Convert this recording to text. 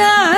Varada